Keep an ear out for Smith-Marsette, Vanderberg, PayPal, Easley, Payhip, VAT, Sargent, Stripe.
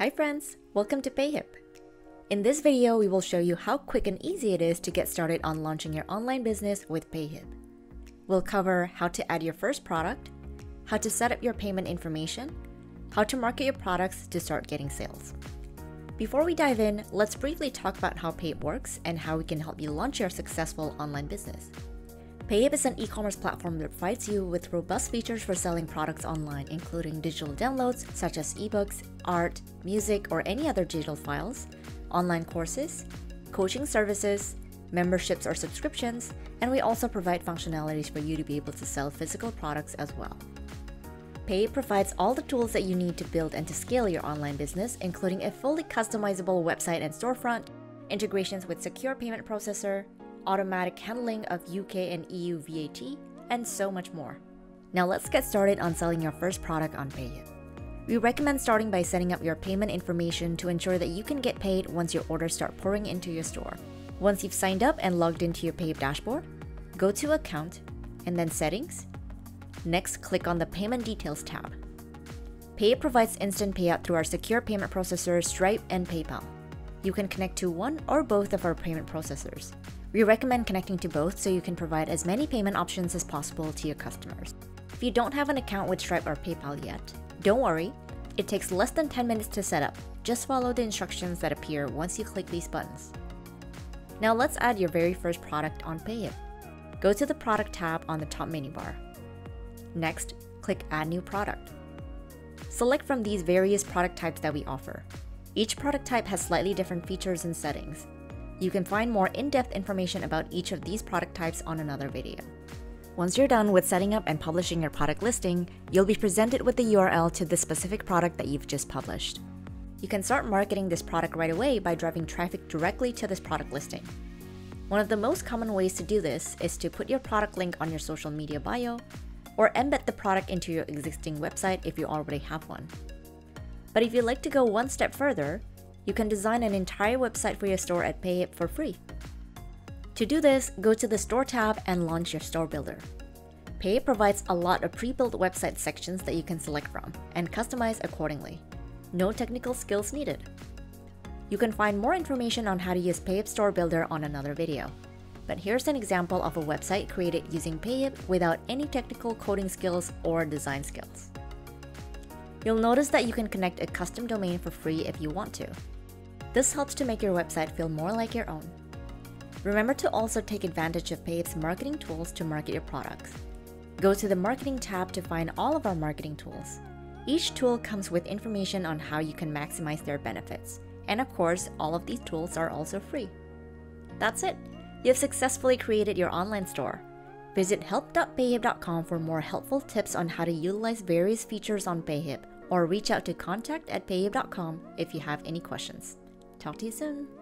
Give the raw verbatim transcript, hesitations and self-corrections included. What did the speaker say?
Hi friends, welcome to Payhip. In this video, we will show you how quick and easy it is to get started on launching your online business with Payhip. We'll cover how to add your first product, how to set up your payment information, how to market your products to start getting sales. Before we dive in, let's briefly talk about how Payhip works and how we can help you launch your successful online business. Payhip is an e-commerce platform that provides you with robust features for selling products online, including digital downloads such as ebooks, art, music, or any other digital files, online courses, coaching services, memberships or subscriptions, and we also provide functionalities for you to be able to sell physical products as well. Payhip provides all the tools that you need to build and to scale your online business, including a fully customizable website and storefront, integrations with secure payment processor, automatic handling of U K and E U V A T, and so much more. Now let's get started on selling your first product on Payhip. We recommend starting by setting up your payment information to ensure that you can get paid once your orders start pouring into your store. Once you've signed up and logged into your Payhip dashboard, go to Account and then Settings. Next, click on the Payment Details tab. Payhip provides instant payout through our secure payment processors Stripe and PayPal. You can connect to one or both of our payment processors. We recommend connecting to both so you can provide as many payment options as possible to your customers. If you don't have an account with Stripe or PayPal yet, don't worry, it takes less than ten minutes to set up. Just follow the instructions that appear once you click these buttons. Now let's add your very first product on Payhip. Go to the Product tab on the top menu bar. Next, click Add New Product. Select from these various product types that we offer. Each product type has slightly different features and settings. You can find more in-depth information about each of these product types on another video. Once you're done with setting up and publishing your product listing, you'll be presented with the U R L to the specific product that you've just published. You can start marketing this product right away by driving traffic directly to this product listing. One of the most common ways to do this is to put your product link on your social media bio or embed the product into your existing website if you already have one. But if you'd like to go one step further, you can design an entire website for your store at Payhip for free. To do this, go to the Store tab and launch your store builder. Payhip provides a lot of pre-built website sections that you can select from and customize accordingly. No technical skills needed. You can find more information on how to use Payhip Store Builder on another video. But here's an example of a website created using Payhip without any technical coding skills or design skills. You'll notice that you can connect a custom domain for free if you want to. This helps to make your website feel more like your own. Remember to also take advantage of Payhip's marketing tools to market your products. Go to the Marketing tab to find all of our marketing tools. Each tool comes with information on how you can maximize their benefits. And of course, all of these tools are also free. That's it! You've successfully created your online store. Visit help dot payhip dot com for more helpful tips on how to utilize various features on Payhip, or reach out to contact at payhip dot com if you have any questions. Talk to you soon!